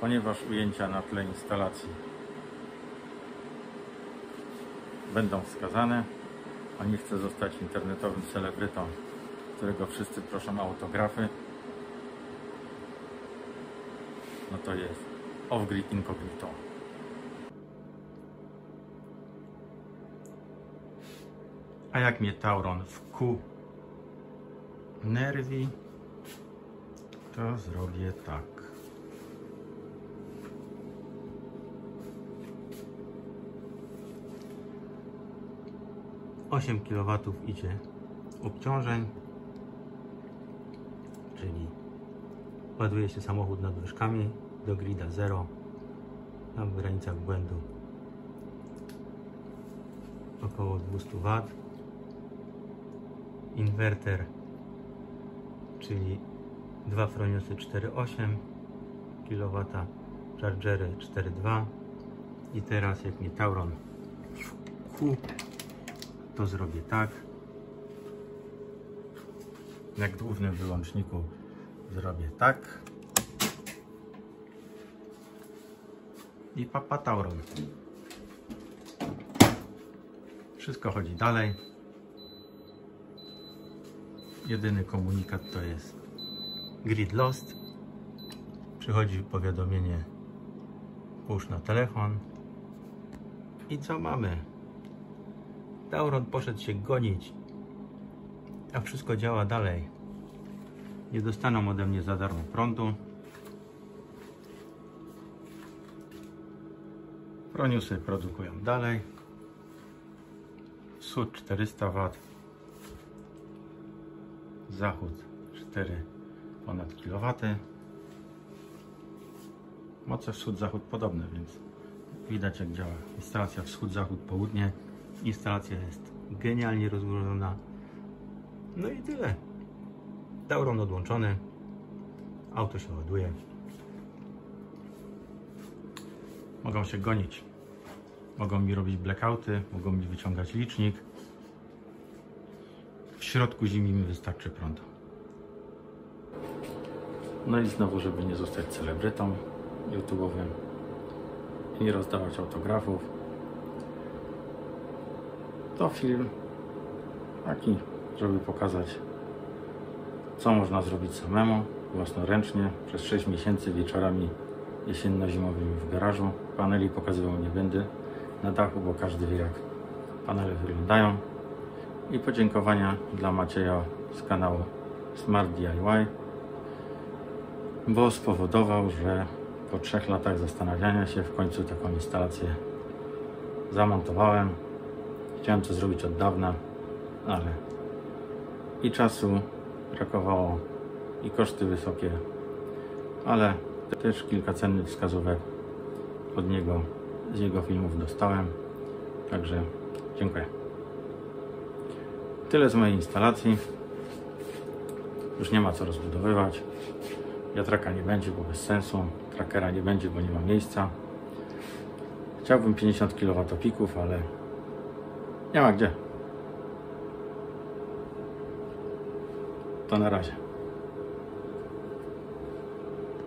ponieważ ujęcia na tle instalacji będą wskazane. A nie chcę zostać internetowym celebrytą, którego wszyscy proszą o autografy. No to jest off-grid incognito. A jak mnie Tauron wkunerwi, to zrobię tak. Osiem kilowatów idzie obciążeń, czyli ładuje się samochód nadwyżkami do grida 0, tam w granicach błędu około 200 W. Inwerter, czyli 2 Froniusy 4,8 kW, chargery 4,2. I teraz jak mnie Tauron to zrobię tak. Jak w głównym wyłączniku zrobię tak. I papa Tauron. Wszystko chodzi dalej. Jedyny komunikat to jest grid lost. Przychodzi powiadomienie push na telefon. I co mamy? Tauron poszedł się gonić, a wszystko działa dalej. Nie dostaną ode mnie za darmo prądu. Froniusy produkują dalej. Wschód 400 W, zachód 4 ponad kW. Moce wschód-zachód podobne, więc widać jak działa instalacja wschód-zachód-południe. Instalacja jest genialnie rozłożona. No i tyle. Tauron odłączony. Auto się ładuje. Mogą się gonić. Mogą mi robić blackouty. Mogą mi wyciągać licznik. W środku zimy mi wystarczy prądu. No i znowu, żeby nie zostać celebrytą YouTube'owym i nie rozdawać autografów, to film taki, żeby pokazać, co można zrobić samemu, własnoręcznie, przez 6 miesięcy wieczorami jesienno-zimowymi w garażu. Paneli pokazywał nie będę na dachu, bo każdy wie, jak panele wyglądają. I podziękowania dla Macieja z kanału Smart DIY, bo spowodował, że po 3 latach zastanawiania się w końcu taką instalację zamontowałem. Chciałem to zrobić od dawna, ale i czasu brakowało, i koszty wysokie, ale też kilka cennych wskazówek od niego, z jego filmów dostałem, także dziękuję. Tyle z mojej instalacji. Już nie ma co rozbudowywać. Wiatraka nie będzie, bo bez sensu. Trackera nie będzie, bo nie ma miejsca. Chciałbym 50 kWp, ale nie ma gdzie. To na razie.